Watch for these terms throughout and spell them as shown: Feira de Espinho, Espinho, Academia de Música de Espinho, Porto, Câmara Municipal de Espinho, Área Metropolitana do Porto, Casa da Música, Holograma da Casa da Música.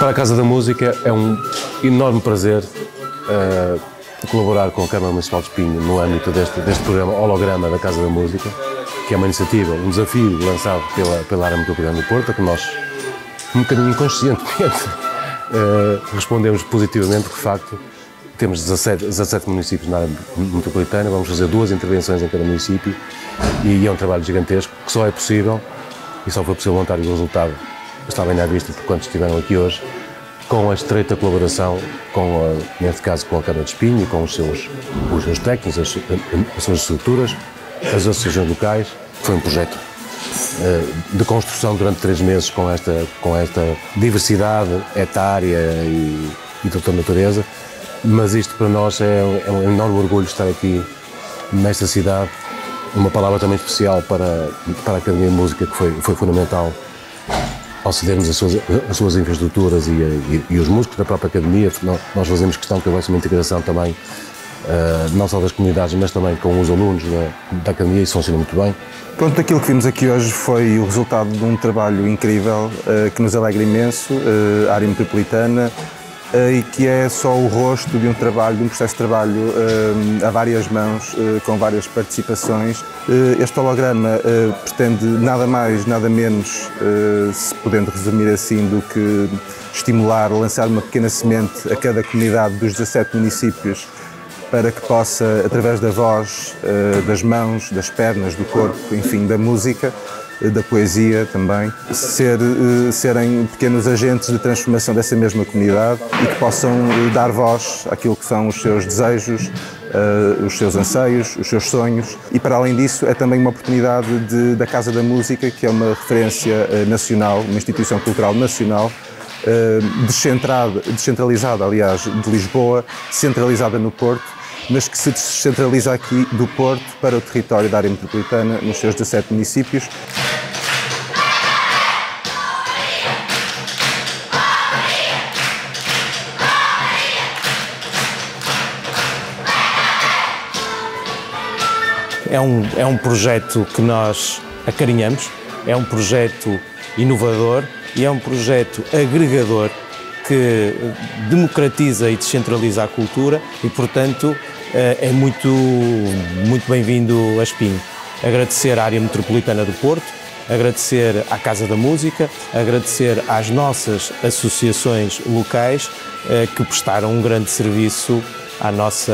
Para a Casa da Música é um enorme prazer colaborar com a Câmara Municipal de Espinho no âmbito deste programa Holograma da Casa da Música, que é uma iniciativa, um desafio lançado pela Área Metropolitana do Porto, que nós, um bocadinho inconscientemente, respondemos positivamente, porque de facto temos 17 municípios na área metropolitana, vamos fazer 2 intervenções em cada município e é um trabalho gigantesco que só é possível, e só foi possível montar o resultado, está bem à vista por quantos estiveram aqui hoje, com a estreita colaboração, neste caso com a Câmara de Espinho, com os seus técnicos, as suas estruturas, as associações locais. Foi um projeto de construção durante 3 meses com esta diversidade etária e de outra natureza, mas isto para nós é um enorme orgulho estar aqui nesta cidade. Uma palavra também especial para a Academia de Música, que foi fundamental ao cedermos as suas infraestruturas e os músicos da própria Academia. Nós fazemos questão que houvesse uma integração também, não só das comunidades, mas também com os alunos da Academia, e isso funciona muito bem. Pronto, aquilo que vimos aqui hoje foi o resultado de um trabalho incrível, que nos alegra imenso, a área metropolitana, e que é só o rosto de um trabalho, de um processo de trabalho a várias mãos, com várias participações. Este holograma pretende nada mais, nada menos, se podendo resumir assim, do que estimular, lançar uma pequena semente a cada comunidade dos 17 municípios para que possa, através da voz, das mãos, das pernas, do corpo, enfim, da música, da poesia também, serem pequenos agentes de transformação dessa mesma comunidade e que possam dar voz àquilo que são os seus desejos, os seus anseios, os seus sonhos. E para além disso é também uma oportunidade da Casa da Música, que é uma referência nacional, uma instituição cultural nacional, descentralizada, aliás, de Lisboa, centralizada no Porto, mas que se descentraliza aqui do Porto para o território da área metropolitana, nos seus 17 municípios. É um projeto que nós acarinhamos, é um projeto inovador e é um projeto agregador que democratiza e descentraliza a cultura e, portanto, é muito bem-vindo a Espinho. Agradecer à Área Metropolitana do Porto, agradecer à Casa da Música, agradecer às nossas associações locais que prestaram um grande serviço à nossa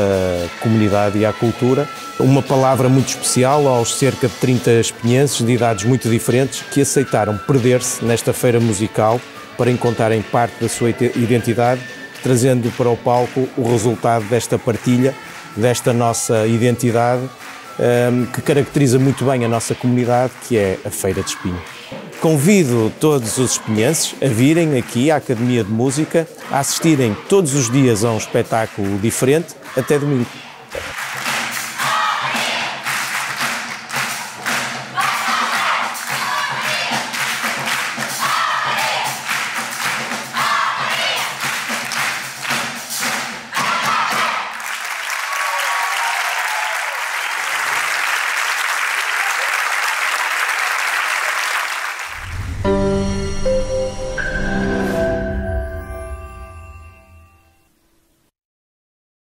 comunidade e à cultura. Uma palavra muito especial aos cerca de 30 espinhenses de idades muito diferentes que aceitaram perder-se nesta feira musical para encontrarem parte da sua identidade, trazendo para o palco o resultado desta partilha, desta nossa identidade, que caracteriza muito bem a nossa comunidade, que é a Feira de Espinho. Convido todos os espinhenses a virem aqui à Academia de Música, a assistirem todos os dias a um espetáculo diferente, até domingo.